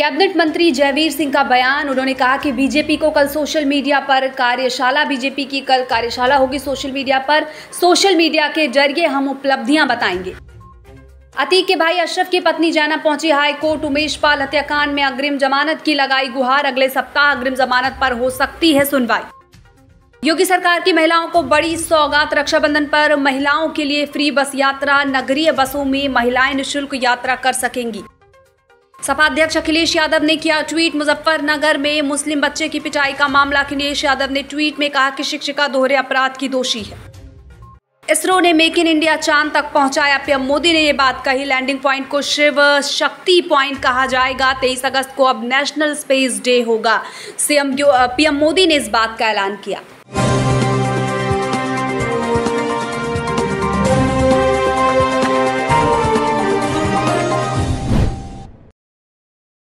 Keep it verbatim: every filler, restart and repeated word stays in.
Cabinet मंत्री जयवीर सिंह का बयान। उन्होंने कहा कि बीजेपी को कल सोशल मीडिया पर कार्यशाला बीजेपी की कल कार्यशाला होगी सोशल मीडिया पर। सोशल मीडिया के जरिए हम उपलब्धियां बताएंगे। अतीक के भाई अशरफ की पत्नी जाना पहुंची हाई कोर्ट। उमेश पाल हत्याकांड में अग्रिम जमानत की लगाई गुहार। अगले सप्ताह अग्रिम जमानत पर हो सकती है सुनवाई। योगी सरकार की महिलाओं को बड़ी सौगात। रक्षाबंधन पर महिलाओं के लिए फ्री बस यात्रा। नगरीय बसों में महिलाएं निःशुल्क यात्रा कर सकेंगी। सपा अध्यक्ष अखिलेश यादव ने किया ट्वीट। मुजफ्फरनगर में मुस्लिम बच्चे की पिटाई का मामला। अखिलेश यादव ने ट्वीट में कहा कि शिक्षिका दोहरे अपराध की दोषी है। इसरो ने मेक इन इंडिया चांद तक पहुंचाया। पीएम मोदी ने ये बात कही। लैंडिंग पॉइंट को शिव शक्ति पॉइंट कहा जाएगा। तेईस अगस्त को अब नेशनल स्पेस डे होगा। सीएम पीएम मोदी ने इस बात का ऐलान किया।